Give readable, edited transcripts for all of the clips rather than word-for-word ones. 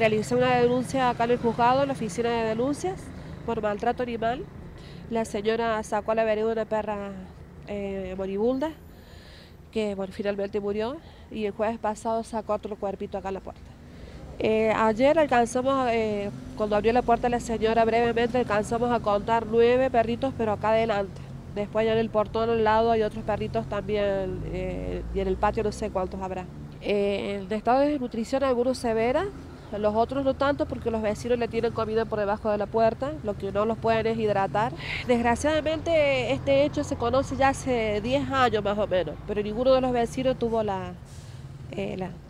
Realicé una denuncia acá en el juzgado, en la oficina de denuncias, por maltrato animal. La señora sacó a la vereda una perra moribunda, que bueno, finalmente murió, y el jueves pasado sacó otro cuerpito acá en la puerta. Ayer alcanzamos, cuando abrió la puerta la señora brevemente, alcanzamos a contar 9 perritos, pero acá adelante. Después ya en el portón al lado hay otros perritos también, y en el patio no sé cuántos habrá. En estado de desnutrición algunos severa, los otros no tanto porque los vecinos le tienen comida por debajo de la puerta, lo que no los pueden es hidratar. Desgraciadamente este hecho se conoce ya hace 10 años más o menos, pero ninguno de los vecinos tuvo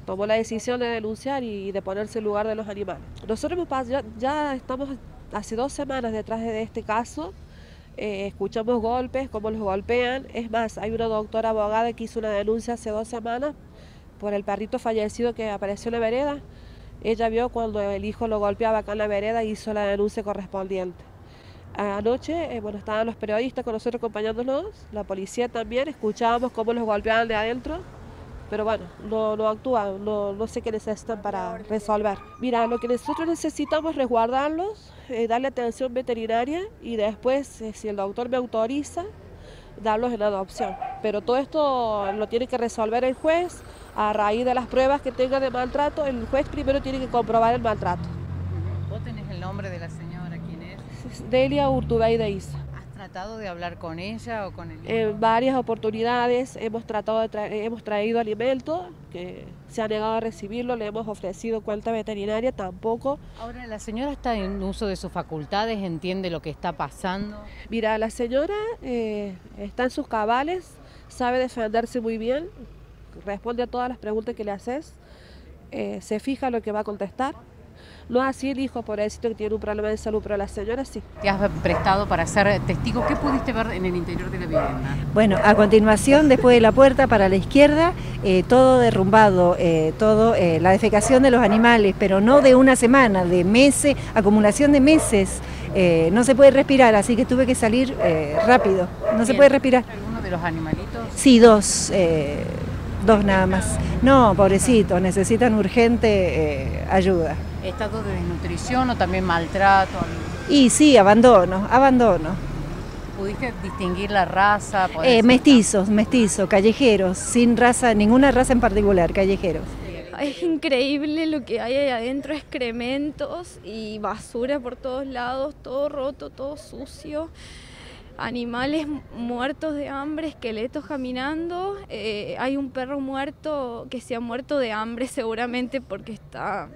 tomó la decisión de denunciar y de ponerse en lugar de los animales. Nosotros ya estamos hace 2 semanas detrás de este caso. Escuchamos golpes, cómo los golpean. Es más, hay una doctora abogada que hizo una denuncia hace 2 semanas por el perrito fallecido que apareció en la vereda. Ella vio cuando el hijo lo golpeaba acá en la vereda e hizo la denuncia correspondiente. Anoche estaban los periodistas con nosotros acompañándonos, la policía también, escuchábamos cómo los golpeaban de adentro, pero bueno, no actúan, no sé qué necesitan para resolver. Mira, lo que nosotros necesitamos es resguardarlos, darle atención veterinaria y después, si el doctor me autoriza, darlos en adopción. Pero todo esto lo tiene que resolver el juez a raíz de las pruebas que tenga de maltrato. El juez primero tiene que comprobar el maltrato. ¿Vos tenés el nombre de la señora? ¿Quién es? Delia Urtubey de Hissa. ¿Has tratado de hablar con ella o con el hijo? En varias oportunidades hemos tratado de hemos traído alimento que se ha negado a recibirlo, le hemos ofrecido cuenta veterinaria, tampoco. Ahora, ¿la señora está en uso de sus facultades? ¿Entiende lo que está pasando? Mira, la señora está en sus cabales, sabe defenderse muy bien, responde a todas las preguntas que le haces, se fija lo que va a contestar. No así el hijo, pobrecito, que tiene un problema de salud, pero la señora sí. Te has prestado para ser testigo. ¿Qué pudiste ver en el interior de la vivienda? Bueno, a continuación, después de la puerta para la izquierda, todo derrumbado, la defecación de los animales, pero no de una semana, de meses, acumulación de meses. No se puede respirar, así que tuve que salir rápido. No se puede respirar. ¿Alguno de los animalitos? Sí, 2. Dos nada más. No, pobrecito, necesitan urgente ayuda. ¿Estado de desnutrición o también maltrato? Y sí, abandono. ¿Pudiste distinguir la raza? Mestizos, callejeros, sin raza, ninguna raza en particular, callejeros. Es increíble lo que hay ahí adentro, excrementos y basura por todos lados, todo roto, todo sucio. Animales muertos de hambre, esqueletos caminando, hay un perro muerto que se ha muerto de hambre seguramente porque está...